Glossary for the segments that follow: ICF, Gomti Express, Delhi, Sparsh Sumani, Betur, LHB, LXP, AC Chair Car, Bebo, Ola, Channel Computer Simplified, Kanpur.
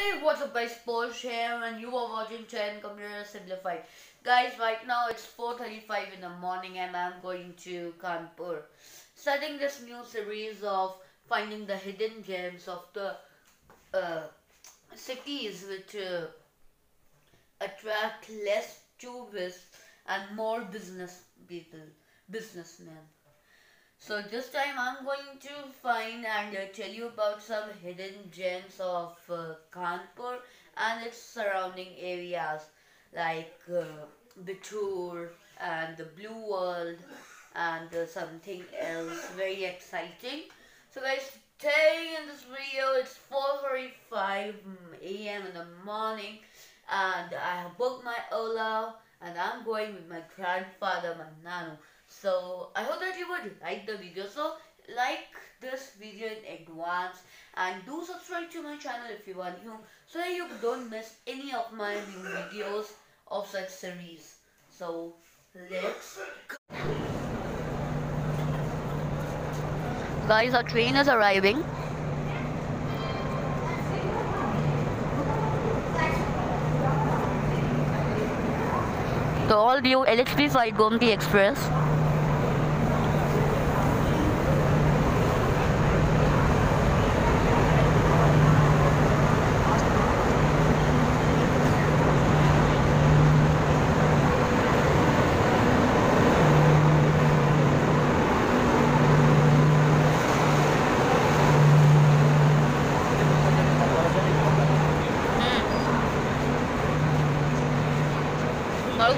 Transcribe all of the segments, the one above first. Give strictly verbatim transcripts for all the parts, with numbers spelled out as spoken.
Hey, what's up guys, Sparsh here and you are watching Channel Computer Simplified. Guys, right now it's four thirty-five in the morning and I'm going to Kanpur. Starting this new series of finding the hidden gems of the uh, cities which uh, attract less tourists and more business people, businessmen. So this time I'm going to find and uh, tell you about some hidden gems of uh, Kanpur and its surrounding areas like uh, Betur and the Blue World and uh, something else very exciting. So guys, today in this video it's four forty-five a m in the morning and I have booked my Ola and I'm going with my grandfather, my nanu. So I hope that you would like the video, so like this video in advance and do subscribe to my channel if you are new so that you don't miss any of my new videos of such series. So let's go. Guys, our train is arriving. The all new L H B five Gomti Express.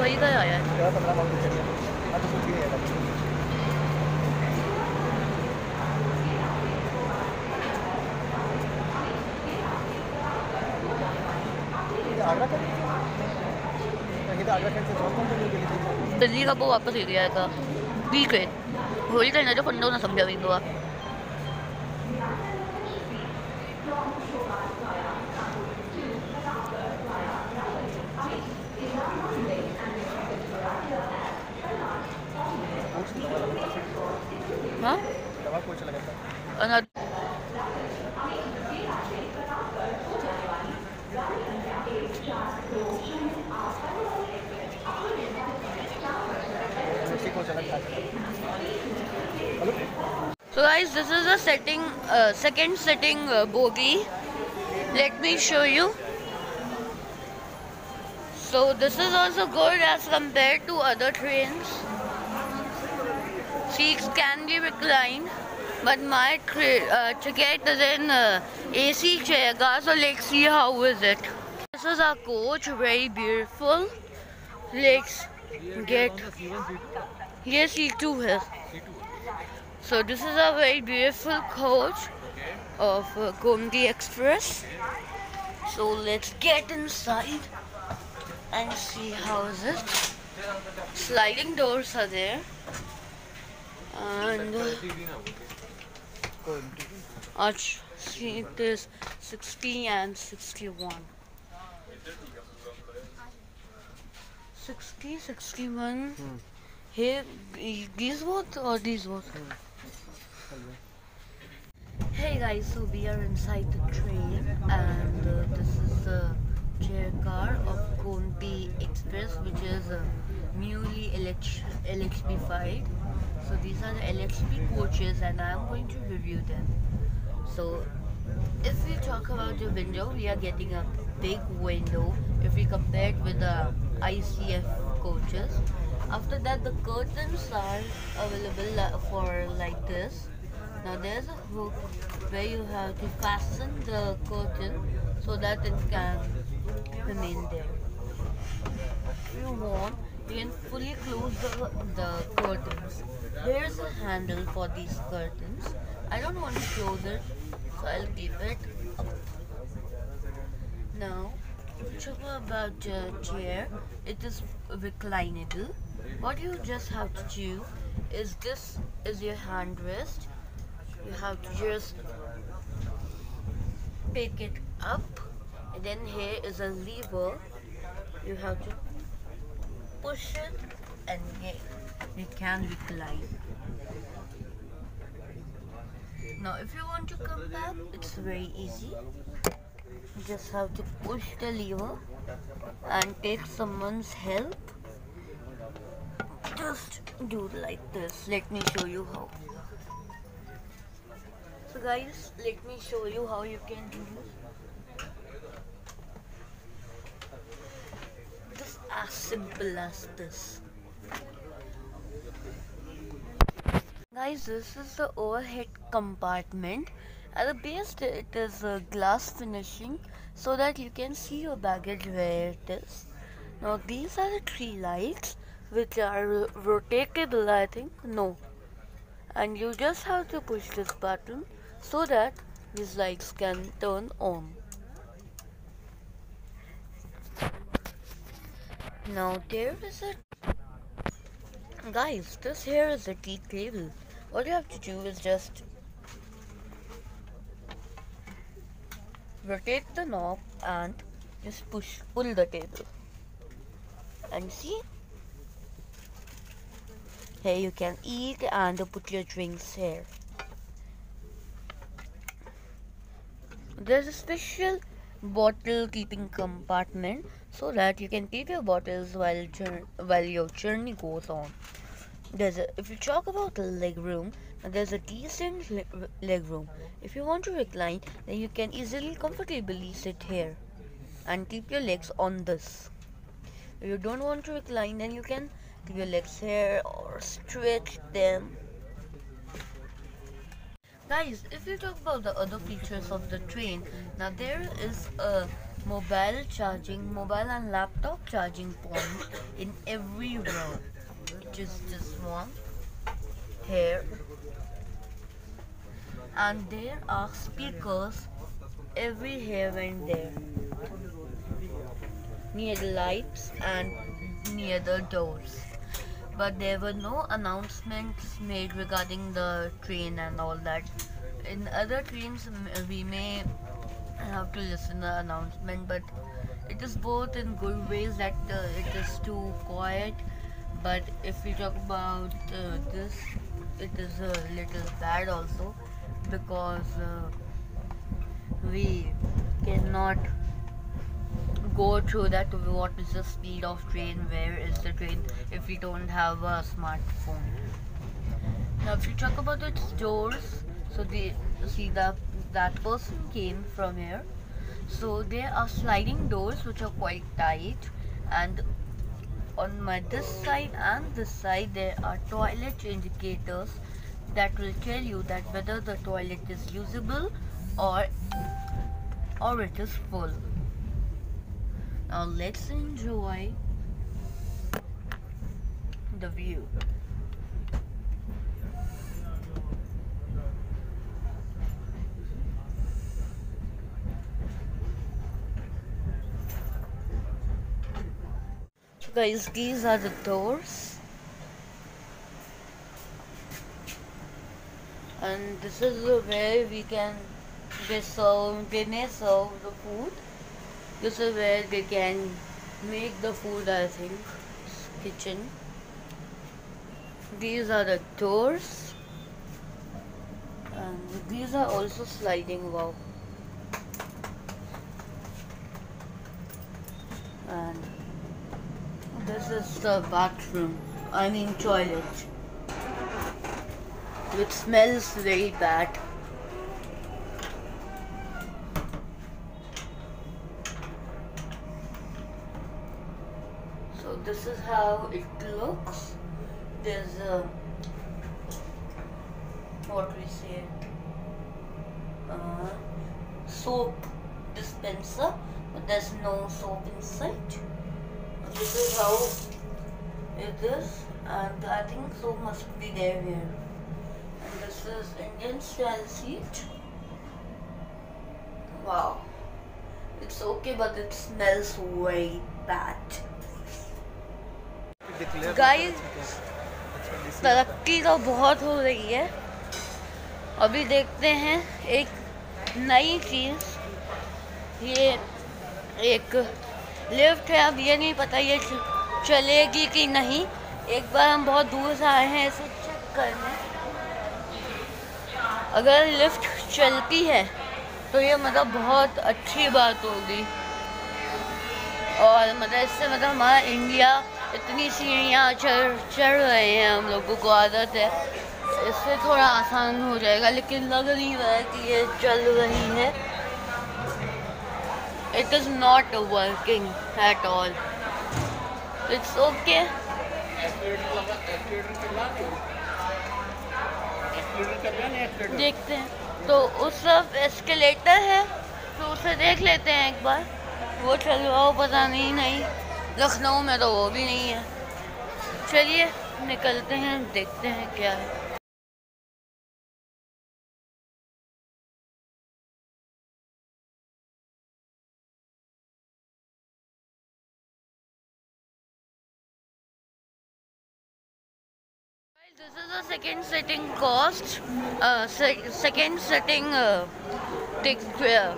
वही तो आया है क्या पता मालूम नहीं चला आज कुछ नहीं है दिल्ली का वो वापस ही गया था ठीक है होली का ना जो पंडो ना समझा भी हुआ हाँ? So guys, this is the setting, uh, second setting uh, bogie. Let me show you. So this is also good as compared to other trains. Seats can be reclined, but my uh, ticket is in uh, A C chair, so let's see how is it. This is our coach, very beautiful. Let's get... Yes, C two is. So this is a very beautiful coach of uh, Gomti Express. So let's get inside and see how is it. Sliding doors are there. And our seat is sixty and sixty-one. sixty, sixty-one. Hmm. Here, these what or these what? Hmm. Hey guys, so we are inside the train, and uh, this is the chair car of Gomti Express, which is uh, newly L H B five. So these are the L X P coaches and I am going to review them. So if we talk about the window, we are getting a big window if we compare it with the I C F coaches. After that, the curtains are available for like this. Now there is a hook where you have to fasten the curtain so that it can remain there. If you want, you can fully close the, the curtains. There is a handle for these curtains. I don't want to close it, so I'll keep it up. Now, about the chair, it is reclinable. What you just have to do is this is your hand rest. You have to just pick it up, and then here is a lever. You have to push it and we can recline. Now if you want to come back, it's very easy. just have to push the lever and take someone's help. Just do like this. Let me show you how. So guys, let me show you how you can do this. Just as simple as this. Guys, this is the overhead compartment. At the base it is uh, glass finishing, so that you can see your baggage where it is. Now these are the three lights which are rotatable, I think. No. And you just have to push this button so that these lights can turn on. Now there is a... Guys, this here is a tea table. What you have to do is just rotate the knob and just push, pull the table. And see? Here you can eat and put your drinks here. There's a special bottle keeping compartment so that you can keep your bottles while while your journey goes on. There's a, if you talk about leg room, there's a decent leg room. If you want to recline, then you can easily comfortably sit here and keep your legs on this. If you don't want to recline, then you can keep your legs here or stretch them. Guys, if you talk about the other features of the train, now there is a mobile charging, mobile and laptop charging point in every row, which is this one here, and there are speakers every here and there, near the lights and near the doors. But there were no announcements made regarding the train and all that. In other trains we may have to listen to the announcement, but it is both in good ways that uh, it is too quiet, but if we talk about uh, this, it is a little bad also, because uh, we cannot go through that. What is the speed of train, where is the train, if we don't have a smartphone. Now if you talk about its doors, so they see that that person came from here, so there are sliding doors which are quite tight, and on my this side and this side there are toilet indicators that will tell you that whether the toilet is usable or or it is full. Now let's enjoy the view. So guys, these are the doors, and this is where we can they serve, they may serve the food. This is where they can make the food, I think, kitchen. These are the doors, and these are also sliding, wow. And this is the bathroom, I mean toilet, which smells very bad. This is how it looks. There's a, what we say, uh, soap dispenser, but there's no soap inside. This is how it is, and I think soap must be there here. And this is Indian style seat. Wow, it's okay, but it smells way bad. Guys, तरक्की तो बहुत हो रही है. अभी देखते हैं एक नई चीज़. ये एक लिफ्ट है. अब ये नहीं पता ये चलेगी कि नहीं. एक बार हम बहुत दूर से आए हैं इसे चेक करने. अगर लिफ्ट चलती है तो ये मतलब बहुत अच्छी बात होगी। और मतलब इससे मतलब हमारा इंडिया इतनी सीढ़ियाँ चढ़ चढ़ रहे हैं, हम लोगों को आदत है, इससे थोड़ा आसान हो जाएगा। लेकिन लग नहीं रहा है कि ये चल रही है। It is not working at all. It's okay. देखते हैं, तो उस तरफ एस्केलेटर है तो उसे देख लेते हैं एक बार, वो चल रहा हो पता नहीं। नहीं लखनऊ में तो वो भी नहीं है। चलिए निकलते हैं, देखते हैं क्या है। This is the second sitting cost, uh, se second sitting uh, take care.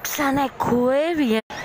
It's an aquarium.